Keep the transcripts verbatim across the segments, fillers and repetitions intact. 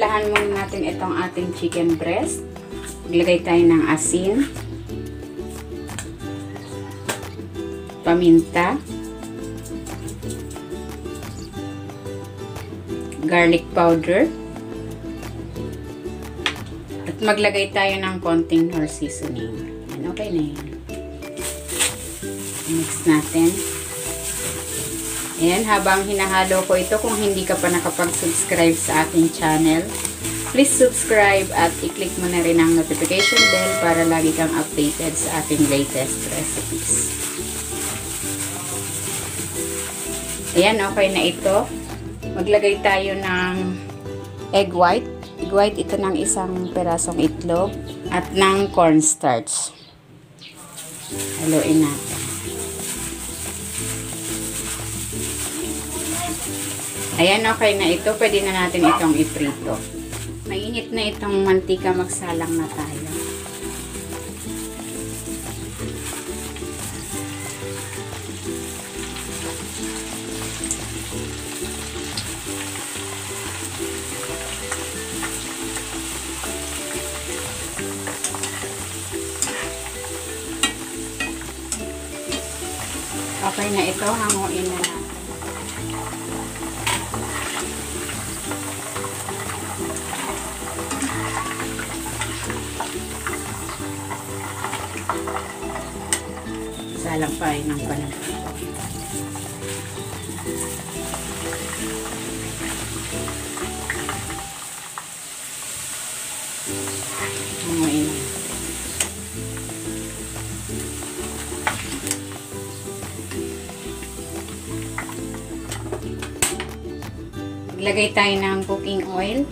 timplahan muna natin itong ating chicken breast. Maglagay tayo ng asin, paminta, garlic powder, at maglagay tayo ng konting knorr seasoning. Yan, okay na yan. Mix natin. Ayan, habang hinahalo ko ito, kung hindi ka pa nakapag-subscribe sa ating channel, please subscribe at i-click mo na rin ang notification bell para lagi kang updated sa ating latest recipes. Ayan, okay na ito. Maglagay tayo ng egg white. Egg white, ito ng isang perasong itlog at ng cornstarch. Haluin natin. Ayan, okay na ito. Pwede na natin itong iprito. Mainit na itong mantika. Magsalang na tayo. Okay na ito. Hanguin na natin. Salampay ng panahon. Hanguin. Maglagay tayo ng cooking oil.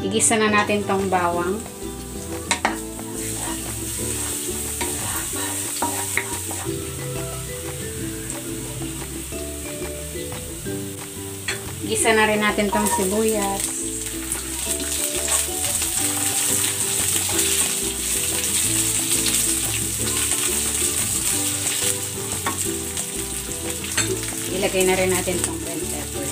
Igisa na natin tong bawang. Igisa na rin natin tong sibuyas. Ilagay na rin natin tong bell pepper.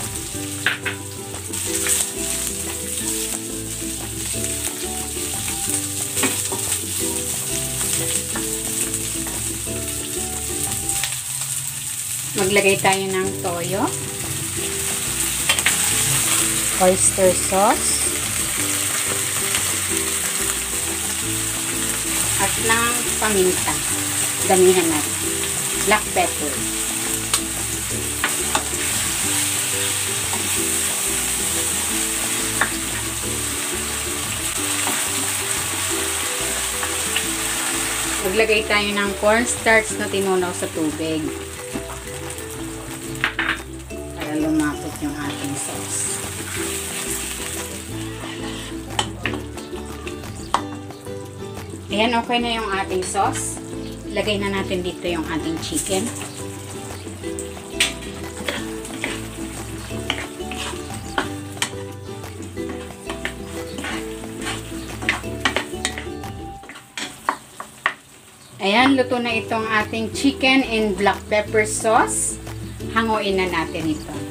Maglagay tayo ng toyo, oyster sauce, at ng paminta. Damihan natin. Black pepper. Maglagay tayo ng cornstarch na tinunaw sa tubig. Para lumapot yung ating sauce. Ayan, okay na yung ating sauce. Ilagay na natin dito yung ating chicken. Ayan, luto na itong ating chicken and black pepper sauce. Hanguin na natin ito.